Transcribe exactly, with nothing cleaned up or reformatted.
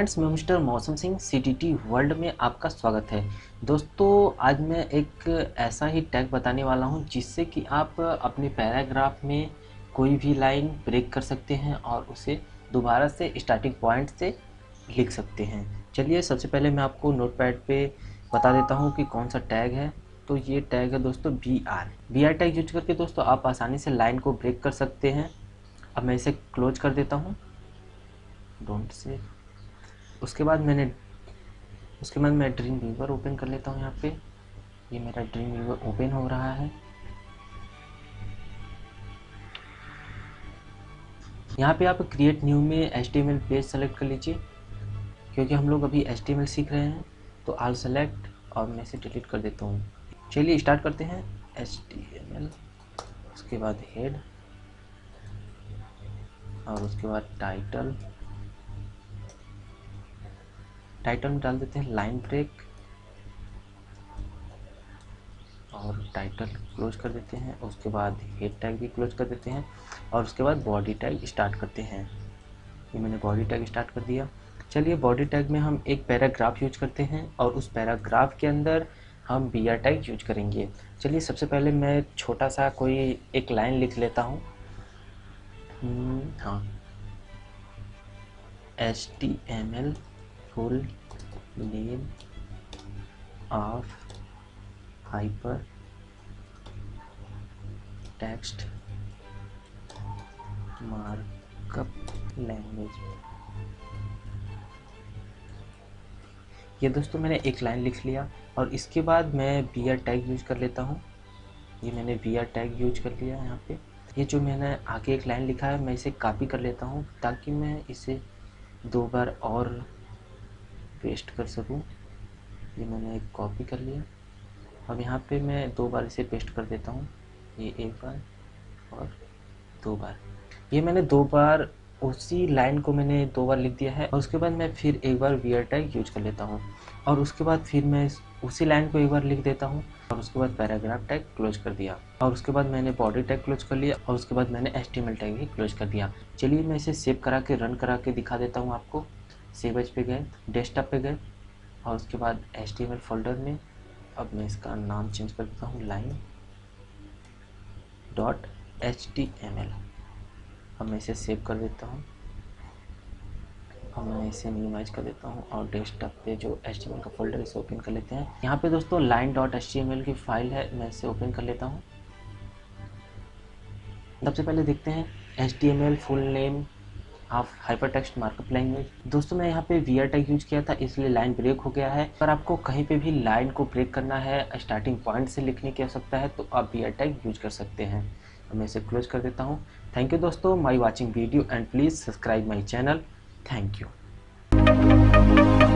Friends, मैं mister मौसम Singh, CTT world में आपका स्वागत है। दोस्तों, आज मैं एक ऐसा ही टैग बताने वाला हूं जिससे कि आप अपने पैराग्राफ में कोई भी लाइन ब्रेक कर सकते हैं और उसे दोबारा से स्टार्टिंग पॉइंट से लिख सकते हैं। चलिए, सबसे पहले मैं आपको नोटपैड पे बता देता हूं कि कौन सा टैग है। तो ये टैग है दोस्तों B R B R tag use करके दोस्तों आप आसानी से लाइन को ब्रेक कर सकते हैं। अब मैं इसे क्लोज कर देता हूँ, डोंट से। उसके बाद मैंने उसके बाद मैं ड्रीमवीवर ओपन कर लेता हूँ। यहाँ पे ये मेरा ड्रीमवीवर ओपन हो रहा है। यहाँ पे आप क्रिएट न्यू में H T M L page select कर लीजिए, क्योंकि हम लोग अभी एच टी एम एल सीख रहे हैं। तो आल सेलेक्ट और मैं इसे डिलीट कर देता हूँ। चलिए स्टार्ट करते हैं एच टी एम एल, उसके बाद हेड और उसके बाद टाइटल टाइटल में डाल देते हैं लाइन ब्रेक और टाइटल क्लोज कर देते हैं। उसके बाद हेड टैग भी क्लोज कर देते हैं और उसके बाद बॉडी टैग स्टार्ट करते हैं। ये मैंने बॉडी टैग स्टार्ट कर दिया। चलिए, बॉडी टैग में हम एक पैराग्राफ यूज करते हैं और उस पैराग्राफ के अंदर हम बी आर टैग यूज करेंगे। चलिए, सबसे पहले मैं छोटा सा कोई एक लाइन लिख लेता हूँ। हाँ, H T M L full name of hyper text markup language. ये दोस्तों मैंने एक लाइन लिख लिया और इसके बाद मैं बी आर टैग यूज कर लेता हूँ। ये मैंने बी आर टैग यूज कर लिया। यहाँ पे ये जो मैंने आगे एक लाइन लिखा है, मैं इसे कॉपी कर लेता हूँ ताकि मैं इसे दो बार और पेस्ट कर सकूं। ये मैंने एक कॉपी कर लिया। अब यहाँ पे मैं दो बार इसे पेस्ट कर देता हूँ। ये एक बार और दो बार। ये मैंने दो बार उसी लाइन को मैंने दो बार लिख दिया है और उसके बाद मैं फिर एक बार बी आर टैग यूज कर लेता हूँ और उसके बाद फिर मैं उसी लाइन को एक बार लिख देता हूँ और उसके बाद पैराग्राफ टैग क्लोज कर दिया और उसके बाद मैंने बॉडी टैग क्लोज कर लिया और उसके बाद मैंने H T M L tag भी क्लोज कर दिया। चलिए, मैं इसे सेव करा के रन करा के दिखा देता हूँ आपको। सेव एज पे गए, डेस्कटॉप पे गए और उसके बाद H T M L folder में। अब मैं इसका नाम चेंज कर देता हूँ, line dot H T M L. अब मैं इसे सेव कर देता हूँ और मैं इसे मिनिमाइज कर देता हूँ और डेस्कटॉप पे जो एच टी एम एल का फोल्डर है इसे ओपन कर लेते हैं। यहाँ पे दोस्तों line dot H T M L की फाइल है, मैं इसे ओपन कर लेता हूँ। सबसे पहले देखते हैं H T M L full name of hyper text markup language. दोस्तों, मैं यहाँ पे वी आर टैग यूज किया था इसलिए लाइन ब्रेक हो गया है। पर आपको कहीं पे भी लाइन को ब्रेक करना है, स्टार्टिंग पॉइंट से लिखने की आवश्यकता है, तो आप वी आर टैग यूज कर सकते हैं। मैं इसे क्लोज कर देता हूँ। थैंक यू दोस्तों, my watching video and please subscribe my channel. Thank you.